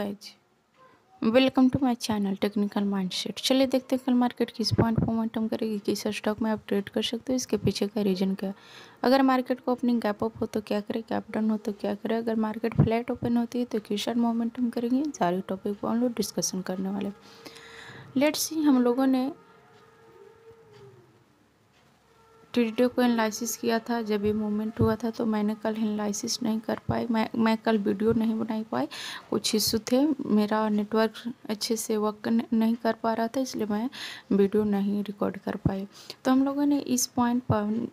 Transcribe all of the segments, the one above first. Welcome to my channel technical mindset. चलिए देखते हैं कल मार्केट किस पॉइंट पर मोमेंटम करेगी, किस स्टॉक में आप ट्रेड कर सकते हो, इसके पीछे का रीजन क्या है। अगर मार्केट को ओपनिंग गैप अप हो तो क्या करें, गैप डाउन हो तो क्या करें, अगर मार्केट फ्लैट ओपन होती है तो किस साइड मोमेंटम करेंगे, सारे टॉपिक पर हम लोग डिस्कशन करने वाले। लेट्स सी, हम लोगों ने ट्यूजडे को एनालिसिस किया था जब ये मूवमेंट हुआ था, तो मैंने कल एनालिसिस नहीं कर पाई, मैं कल वीडियो नहीं बना पाई, कुछ इशू थे, मेरा नेटवर्क अच्छे से वर्क नहीं कर पा रहा था, इसलिए मैं वीडियो नहीं रिकॉर्ड कर पाई। तो हम लोगों ने इस पॉइंट पर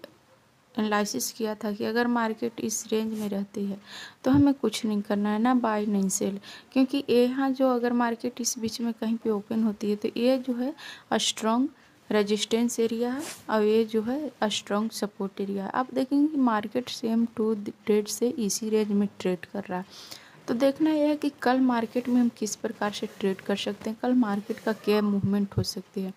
एनालिसिस किया था कि अगर मार्केट इस रेंज में रहती है तो हमें कुछ नहीं करना है, ना बाय नहीं सेल, क्योंकि यहाँ जो अगर मार्केट इस बीच में कहीं पर ओपन होती है तो ये जो है स्ट्रॉन्ग रेजिस्टेंस एरिया है और ये जो है स्ट्रॉन्ग सपोर्ट एरिया है। आप देखेंगे कि मार्केट सेम टू ट्रेड से इसी रेंज में ट्रेड कर रहा है। तो देखना यह है कि कल मार्केट में हम किस प्रकार से ट्रेड कर सकते हैं, कल मार्केट का क्या मूवमेंट हो सकती है।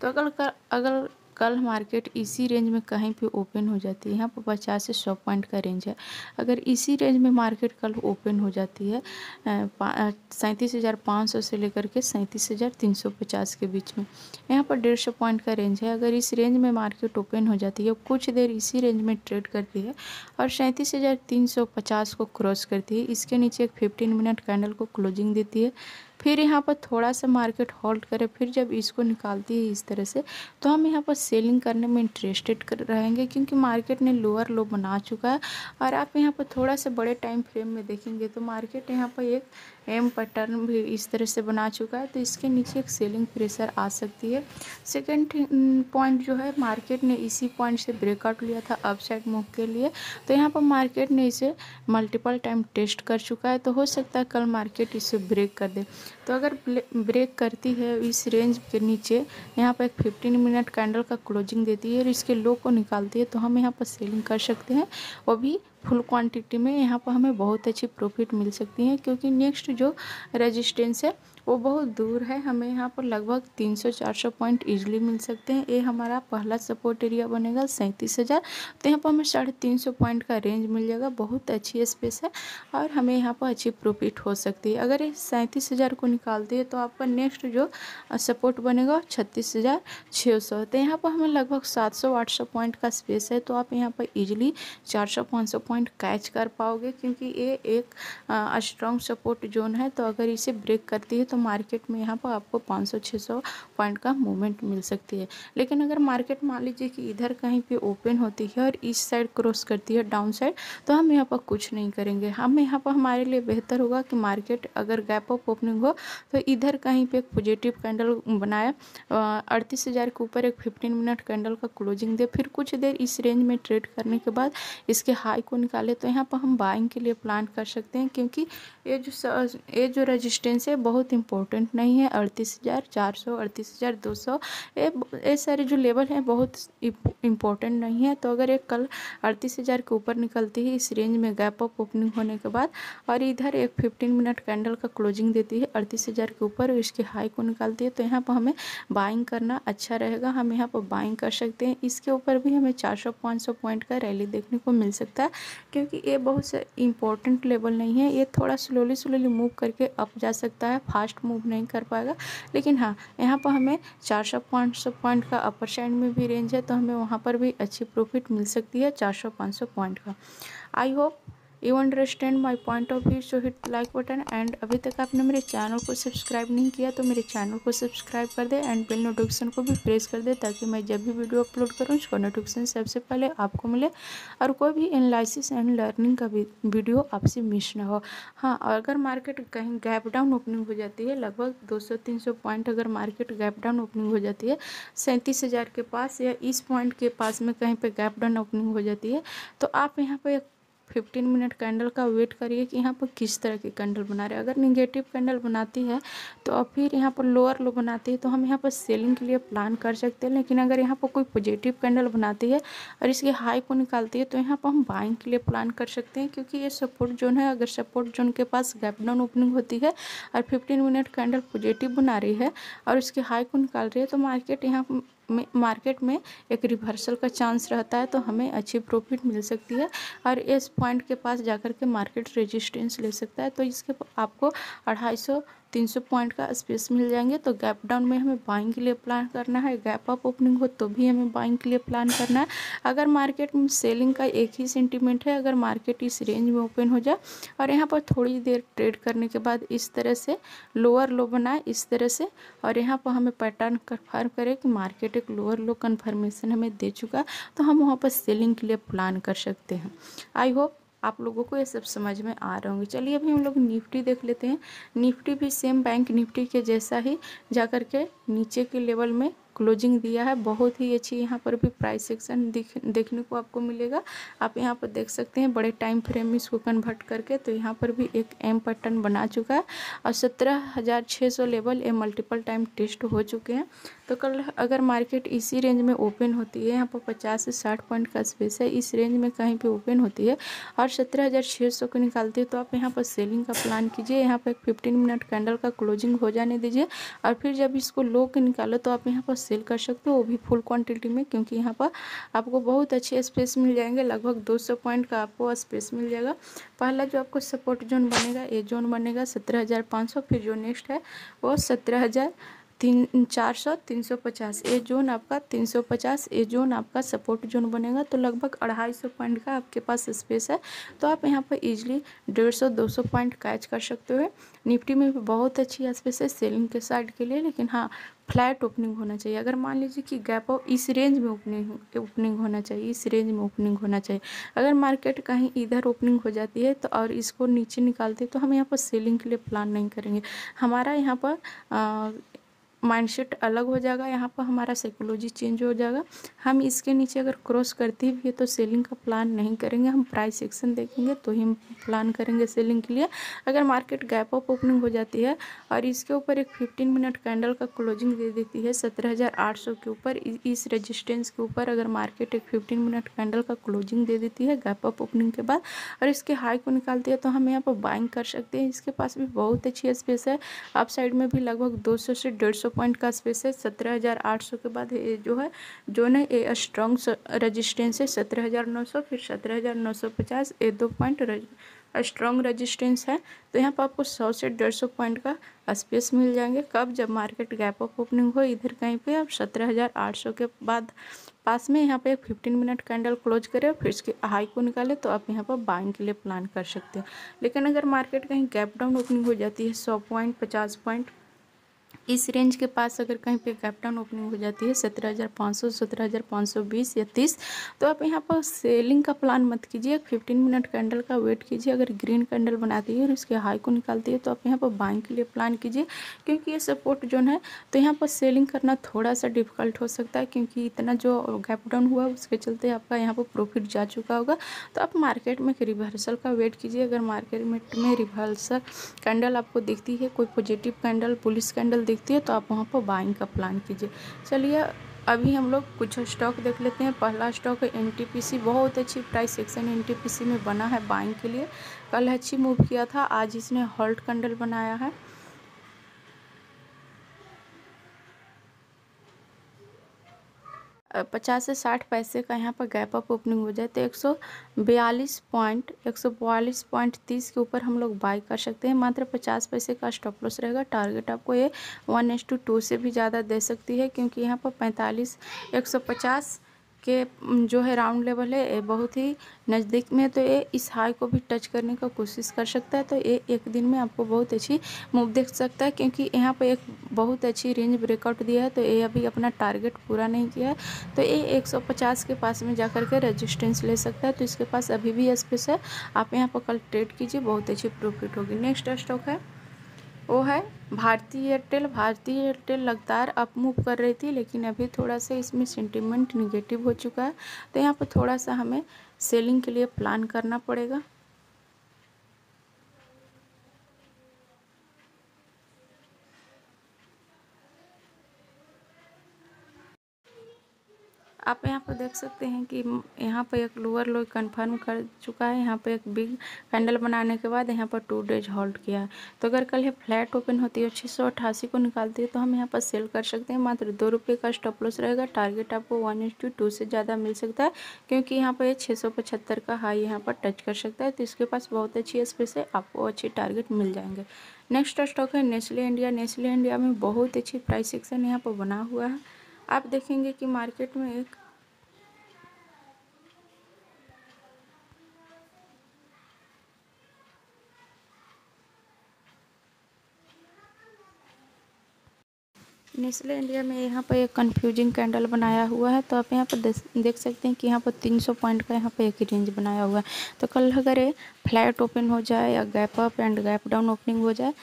तो अगर कल मार्केट इसी रेंज में कहीं पे ओपन हो जाती है, यहाँ पर 50 से 100 पॉइंट का रेंज है, अगर इसी रेंज में मार्केट कल ओपन हो जाती है 37,500 से लेकर के 37,350 के बीच में, यहाँ पर 150 पॉइंट का रेंज है, अगर इस रेंज में मार्केट ओपन हो जाती है, कुछ देर इसी रेंज में ट्रेड करती है और 37,350 को क्रॉस करती है, इसके नीचे एक 15 मिनट कैंडल को क्लोजिंग देती है, फिर यहाँ पर थोड़ा सा मार्केट होल्ड करे, फिर जब इसको निकालती है इस तरह से, तो हम यहाँ पर सेलिंग करने में इंटरेस्टेड रहेंगे, क्योंकि मार्केट ने लोअर लो बना चुका है। और आप यहाँ पर थोड़ा सा बड़े टाइम फ्रेम में देखेंगे तो मार्केट यहाँ पर एक एम पैटर्न भी इस तरह से बना चुका है, तो इसके नीचे एक सेलिंग प्रेशर आ सकती है। सेकेंड पॉइंट जो है, मार्केट ने इसी पॉइंट से ब्रेकआउट लिया था अपसाइड मूव के लिए, तो यहाँ पर मार्केट ने इसे मल्टीपल टाइम टेस्ट कर चुका है, तो हो सकता है कल मार्केट इसे ब्रेक कर दे। तो अगर ब्रेक करती है इस रेंज के नीचे, यहाँ पर एक 15 मिनट कैंडल का क्लोजिंग देती है और इसके लो को निकालती है, तो हम यहाँ पर सेलिंग कर सकते हैं, वो भी फुल क्वांटिटी में। यहाँ पर हमें बहुत अच्छी प्रॉफिट मिल सकती है, क्योंकि नेक्स्ट जो रेजिस्टेंस है वो बहुत दूर है, हमें यहाँ पर लगभग 300-400 पॉइंट ईजिली मिल सकते हैं। ये हमारा पहला सपोर्ट एरिया बनेगा 37,000, तो यहाँ पर हमें 350 पॉइंट का रेंज मिल जाएगा, बहुत अच्छी स्पेस है और हमें यहाँ पर अच्छी प्रॉफिट हो सकती है। अगर ये 37,000 को निकालती है तो आपका नेक्स्ट जो सपोर्ट बनेगा 36,600, तो यहाँ पर हमें लगभग 700-800 पॉइंट का स्पेस है, तो आप यहाँ पर ईजिली 400-500 पॉइंट कैच कर पाओगे, क्योंकि ये एक स्ट्रॉन्ग सपोर्ट जोन है। तो अगर इसे ब्रेक करती है तो मार्केट में यहाँ पर आपको 500-600 पॉइंट का मूवमेंट मिल सकती है। लेकिन अगर मार्केट मान लीजिए कि इधर कहीं पे ओपन होती है और इस साइड क्रॉस करती है डाउन साइड, तो हम यहाँ पर कुछ नहीं करेंगे। हम यहाँ पर हमारे लिए बेहतर होगा कि मार्केट अगर गैप अप ओपनिंग हो तो इधर कहीं पे एक पॉजिटिव कैंडल बनाया, 38,000 के ऊपर एक 15 मिनट कैंडल का क्लोजिंग दे, फिर कुछ देर इस रेंज में ट्रेड करने के बाद इसके हाई को निकाले, तो यहाँ पर हम बाइंग के लिए प्लान कर सकते हैं, क्योंकि ये जो रेजिस्टेंस है बहुत इम्पोर्टेंट नहीं है। 38,400, 38,200 ये सारे जो लेवल हैं बहुत इम्पोर्टेंट नहीं है। तो अगर ये कल 38,000 के ऊपर निकलती है इस रेंज में गैप अप ओपनिंग होने के बाद, और इधर एक 15 मिनट कैंडल का क्लोजिंग देती है 38,000 के ऊपर, इसके हाई को निकालती है, तो यहाँ पर हमें बाइंग करना अच्छा रहेगा, हम यहाँ पर बाइंग कर सकते हैं। इसके ऊपर भी हमें 400-500 पॉइंट का रैली देखने को मिल सकता है, क्योंकि ये बहुत इम्पोर्टेंट लेवल नहीं है, ये थोड़ा स्लोली मूव करके अप जा सकता है, फास्ट मूव नहीं कर पाएगा। लेकिन हाँ, यहाँ पर हमें 400-500 पॉइंट का अपर साइड में भी रेंज है, तो हमें वहाँ पर भी अच्छी प्रॉफिट मिल सकती है 400-500 पॉइंट का। I hope you understand my point of view, so hit like button, and अभी तक आपने मेरे चैनल को सब्सक्राइब नहीं किया तो मेरे चैनल को सब्सक्राइब कर दे एंड बेल नोटिफिकेशन को भी प्रेस कर दे, ताकि मैं जब भी वीडियो अपलोड करूँ उसका नोटिफिकेशन सबसे पहले आपको मिले और कोई भी एनालिसिस एंड लर्निंग का भी वीडियो आपसे मिस ना हो। हाँ, और अगर मार्केट कहीं गैप डाउन ओपनिंग हो जाती है, लगभग 200-300 पॉइंट अगर मार्केट गैप डाउन ओपनिंग हो जाती है 37,000 के पास या इस पॉइंट के पास में कहीं पर गैप डाउन ओपनिंग हो जाती है, तो आप यहाँ पर 15 मिनट कैंडल का वेट करिए कि यहाँ पर किस तरह की कैंडल बना रहे हैं। अगर निगेटिव कैंडल बनाती है तो अब फिर यहाँ पर लोअर लो बनाती है, तो हम यहाँ पर सेलिंग के लिए प्लान कर सकते हैं। लेकिन अगर यहाँ पर कोई पॉजिटिव कैंडल बनाती है और इसके हाई को निकालती है, तो यहाँ पर हम बाइंग के लिए प्लान कर सकते हैं, क्योंकि ये सपोर्ट जोन है। अगर सपोर्ट जोन के पास गैप डाउन ओपनिंग होती है और 15 मिनट कैंडल पॉजिटिव बना रही है और इसके हाई को निकाल रही है, तो मार्केट यहाँ मार्केट में एक रिवर्सल का चांस रहता है, तो हमें अच्छी प्रॉफिट मिल सकती है और इस पॉइंट के पास जाकर के मार्केट रेजिस्टेंस ले सकता है। तो इसके आपको 250-300 पॉइंट का स्पेस मिल जाएंगे। तो गैप डाउन में हमें बाइंग के लिए प्लान करना है, गैप अप ओपनिंग हो तो भी हमें बाइंग के लिए प्लान करना है। अगर मार्केट में सेलिंग का एक ही सेंटीमेंट है, अगर मार्केट इस रेंज में ओपन हो जाए और यहाँ पर थोड़ी देर ट्रेड करने के बाद इस तरह से लोअर लो बनाए इस तरह से, और यहाँ पर हमें पैटर्न कन्फर्म करे कि मार्केट एक लोअर लो कन्फर्मेशन हमें दे चुका, तो हम वहाँ पर सेलिंग के लिए प्लान कर सकते हैं। आई होप आप लोगों को ये सब समझ में आ रहे होंगे। चलिए अभी हम लोग निफ्टी देख लेते हैं। निफ्टी भी सेम बैंक निफ्टी के जैसा ही जाकर के नीचे के लेवल में क्लोजिंग दिया है। बहुत ही अच्छी यहाँ पर भी प्राइस एक्शन देखने को आपको मिलेगा। आप यहाँ पर देख सकते हैं बड़े टाइम फ्रेम में इसको कन्वर्ट करके, तो यहाँ पर भी एक एम पैटर्न बना चुका है और 17,600 लेवल ये मल्टीपल टाइम टेस्ट हो चुके हैं। तो कल अगर मार्केट इसी रेंज में ओपन होती है, यहाँ पर 50 से 60 पॉइंट का स्पेस है, इस रेंज में कहीं पर ओपन होती है और 17,600 को निकालती है, तो आप यहाँ पर सेलिंग का प्लान कीजिए। यहाँ पर 15 मिनट कैंडल का क्लोजिंग हो जाने दीजिए और फिर जब इसको लो के निकालो तो आप यहाँ पर सेल कर सकते हो, वो भी फुल क्वांटिटी में, क्योंकि यहाँ पर आपको बहुत अच्छे स्पेस मिल जाएंगे। लगभग 200 पॉइंट का आपको स्पेस मिल जाएगा। पहला जो आपको सपोर्ट जोन बनेगा, ए जोन बनेगा 17,500, फिर जो नेक्स्ट है वो 17,400-350, ए जोन आपका 350, ए जोन आपका सपोर्ट जोन बनेगा। तो लगभग 250 पॉइंट का आपके पास स्पेस है, तो आप यहाँ पर इजीली 150-200 पॉइंट कैच कर सकते हो। निफ्टी में भी बहुत अच्छी स्पेस है सेलिंग के साइड के लिए, लेकिन हाँ फ्लैट ओपनिंग होना चाहिए। अगर मान लीजिए कि गैप हो इस रेंज में ओपनिंग होना चाहिए, इस रेंज में ओपनिंग होना चाहिए। अगर मार्केट कहीं इधर ओपनिंग हो जाती है तो और इसको नीचे निकालती है, तो हम यहाँ पर सेलिंग के लिए प्लान नहीं करेंगे। हमारा यहाँ पर माइंडसेट अलग हो जाएगा, यहाँ पर हमारा साइकोलॉजी चेंज हो जाएगा। हम इसके नीचे अगर क्रॉस करती भी है तो सेलिंग का प्लान नहीं करेंगे, हम प्राइस एक्शन देखेंगे तो ही हम प्लान करेंगे सेलिंग के लिए। अगर मार्केट गैप अप ओपनिंग हो जाती है और इसके ऊपर एक 15 मिनट कैंडल का क्लोजिंग दे देती है 17,800 के ऊपर, इस रजिस्टेंस के ऊपर अगर मार्केट एक 15 मिनट कैंडल का क्लोजिंग दे देती है गैप अप ओपनिंग के बाद और इसके हाई को निकालती है, तो हम यहाँ पर बाइंग कर सकते हैं। इसके पास भी बहुत अच्छी स्पेस है, अप साइड में भी लगभग 200 से 150 पॉइंट का स्पेस है। 17,800 के बाद ये जो है ये स्ट्रॉन्ग रजिस्टेंस है 17,900, फिर 17,950, ये 2 पॉइंट स्ट्रॉन्ग रजिस्टेंस है। तो यहाँ पर आपको 100 से 150 पॉइंट का स्पेस मिल जाएंगे। कब? जब मार्केट गैप अप ओपनिंग हो इधर कहीं पे, आप 17,800 के बाद पास में यहाँ पे एक 15 मिनट कैंडल क्लोज करें फिर इसके हाई को निकाले, तो आप यहाँ पर बाइंग के लिए प्लान कर सकते हैं। लेकिन अगर मार्केट कहीं गैप डाउन ओपनिंग हो जाती है 100 पॉइंट, 50 पॉइंट, इस रेंज के पास अगर कहीं पे गैप डाउन ओपनिंग हो जाती है 17,500, 17,520 या 30, तो आप यहाँ पर सेलिंग का प्लान मत कीजिए। 15 मिनट कैंडल का वेट कीजिए। अगर ग्रीन कैंडल बनाती है और इसके हाई को निकालती है तो आप यहाँ पर बाइंग के लिए प्लान कीजिए, क्योंकि ये सपोर्ट जोन है। तो यहाँ पर सेलिंग करना थोड़ा सा डिफिकल्ट हो सकता है, क्योंकि इतना जो गैप डाउन हुआ उसके चलते आपका यहाँ पर प्रॉफिट जा चुका होगा। तो आप मार्केट में रिवर्सल का वेट कीजिए। अगर मार्केट में रिवर्सल कैंडल आपको दिखती है, कोई पॉजिटिव कैंडल, बुलिश कैंडल दिखती है, तो आप वहाँ पर बाइंग का प्लान कीजिए। चलिए अभी हम लोग कुछ स्टॉक देख लेते हैं। पहला स्टॉक है एनटीपीसी। बहुत अच्छी प्राइस एक्शन एनटीपीसी में बना है बाइंग के लिए। कल अच्छी मूव किया था, आज इसने हॉल्ट कैंडल बनाया है। पचास से 60 पैसे का यहाँ पर गैप अप ओपनिंग हो जाए तो 142.30 के ऊपर हम लोग बाई कर सकते हैं। मात्र 50 पैसे का स्टॉप लॉस रहेगा। टारगेट आपको ये 1:2 से भी ज़्यादा दे सकती है, क्योंकि यहाँ पर 150 के जो है राउंड लेवल है, ये बहुत ही नज़दीक में, तो ये इस हाई को भी टच करने का कोशिश कर सकता है। तो ये एक दिन में आपको बहुत अच्छी मूव देख सकता है, क्योंकि यहाँ पर एक बहुत अच्छी रेंज ब्रेकआउट दिया है। तो ये अभी अपना टारगेट पूरा नहीं किया है, तो ये 150 के पास में जाकर के रजिस्टेंस ले सकता है। तो इसके पास अभी भी स्पेस है, आप यहाँ पर कल ट्रेड कीजिए, बहुत अच्छी प्रॉफिट होगी। नेक्स्ट स्टॉक है वो है भारतीय एयरटेल। भारतीय एयरटेल लगातार अप मूव कर रही थी, लेकिन अभी थोड़ा सा इसमें सेंटिमेंट निगेटिव हो चुका है। तो यहाँ पर थोड़ा सा हमें सेलिंग के लिए प्लान करना पड़ेगा। आप यहाँ पर देख सकते हैं कि यहाँ पर एक लोअर लो कन्फर्म कर चुका है। यहाँ पर एक बिग कैंडल बनाने के बाद यहाँ पर 2 डेज होल्ड किया है। तो अगर कल ये फ्लैट ओपन होती है 688 को निकालती है तो हम यहाँ पर सेल कर सकते हैं। मात्र 2 रुपये का स्टॉप लॉस रहेगा। टारगेट आपको 1:2 से ज़्यादा मिल सकता है क्योंकि यहाँ पर 675 का हाई यहाँ पर टच कर सकता है। तो इसके पास बहुत अच्छी स्पेस है, आपको अच्छे टारगेट मिल जाएंगे। नेक्स्ट स्टॉक है नेस्ले इंडिया। नेस्ले इंडिया में बहुत अच्छी प्राइस सेक्शन यहाँ पर बना हुआ है। आप देखेंगे कि मार्केट में एक नेस्ले इंडिया में यहाँ पर एक कन्फ्यूजिंग कैंडल बनाया हुआ है। तो आप यहाँ पर देख सकते हैं कि यहाँ पर 300 पॉइंट का यहाँ पर एक ही रेंज बनाया हुआ है। तो कल अगर ये फ्लैट ओपन हो जाए या gap up and gap down opening हो जाए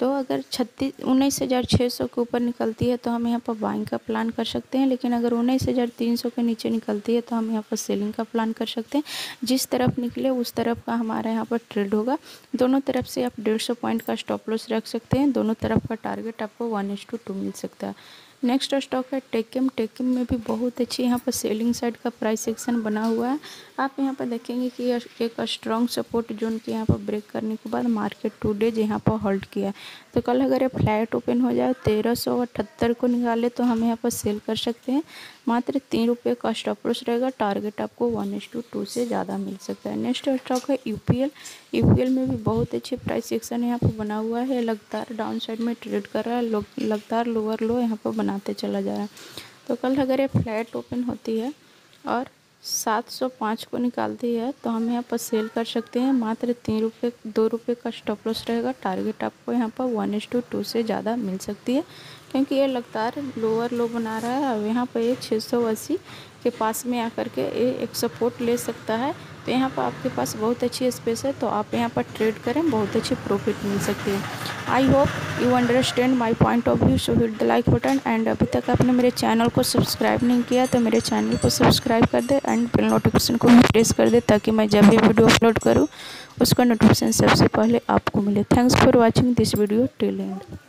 तो अगर 19,600 के ऊपर निकलती है तो हम यहाँ पर बाइंग का प्लान कर सकते हैं। लेकिन अगर 19,300 के नीचे निकलती है तो हम यहाँ पर सेलिंग का प्लान कर सकते हैं। जिस तरफ निकले उस तरफ का हमारा यहाँ पर ट्रेड होगा। दोनों तरफ से आप 150 पॉइंट का स्टॉप लॉस रख सकते हैं। दोनों तरफ का टारगेट आपको 1:2 मिल सकता है। नेक्स्ट स्टॉक है टेकेम। टेकेम में भी बहुत अच्छी यहाँ पर सेलिंग साइड का प्राइस सेक्शन बना हुआ है। आप यहाँ पर देखेंगे कि एक स्ट्रॉन्ग सपोर्ट जोन के यहाँ पर ब्रेक करने के बाद मार्केट 2 डेज यहाँ पर होल्ड किया है। तो कल अगर ये फ्लैट ओपन हो जाए 1378 को निकाले तो हम यहाँ पर सेल कर सकते हैं। मात्र 3 रुपये का स्टॉप लॉस रहेगा। टारगेट आपको 1:2 से ज़्यादा मिल सकता है। नेक्स्ट स्टॉक है यूपीएल। यूपीएल में भी बहुत अच्छी प्राइस सेक्शन यहाँ पर बना हुआ है। लगातार डाउन साइड में ट्रेड कर रहा है, लगातार लोअर लो यहाँ पर बनाते चला जा रहा है। तो कल अगर ये फ्लैट ओपन होती है और 705 को निकालती है तो हम यहाँ पर सेल कर सकते हैं। मात्र 2 रुपये का स्टॉप लॉस रहेगा। टारगेट आपको यहाँ पर 1:2 से ज़्यादा मिल सकती है क्योंकि ये लगातार लोअर लो बना रहा है। और यहाँ पर ये 680 के पास में आकर के ये एक सपोर्ट ले सकता है। तो यहाँ पर आपके पास बहुत अच्छी स्पेस है, तो आप यहाँ पर ट्रेड करें, बहुत अच्छी प्रॉफिट मिल सकती है। I hope you understand my point of view, so hit the like button. And अभी तक आपने मेरे चैनल को सब्सक्राइब नहीं किया तो मेरे चैनल को सब्सक्राइब कर दे एंड बेल नोटिफिकेशन को भी प्रेस कर दे ताकि मैं जब भी वीडियो अपलोड करूँ उसका नोटिफिकेशन सबसे पहले आपको मिले। Thanks for watching this video till and.